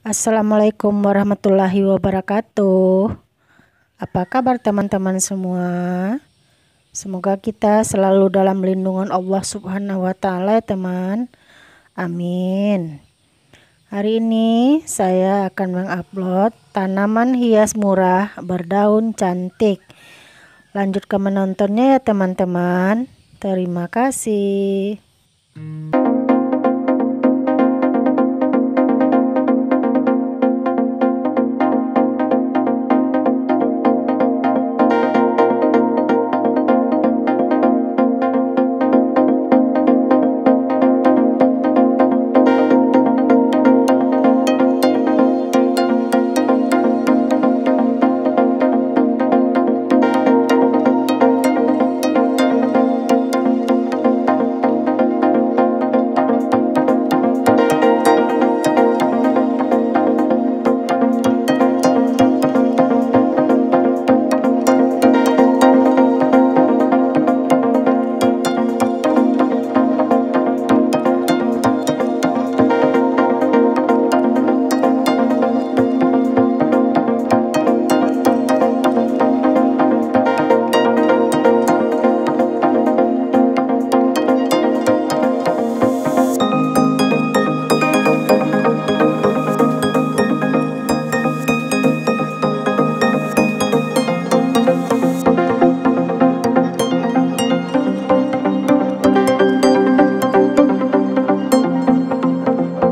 Assalamualaikum warahmatullahi wabarakatuh. Apa kabar teman-teman semua? Semoga kita selalu dalam lindungan Allah Subhanahu wa taala ya teman. Amin. Hari ini saya akan mengupload tanaman hias murah berdaun cantik. Lanjut ke menontonnya ya teman-teman. Terima kasih.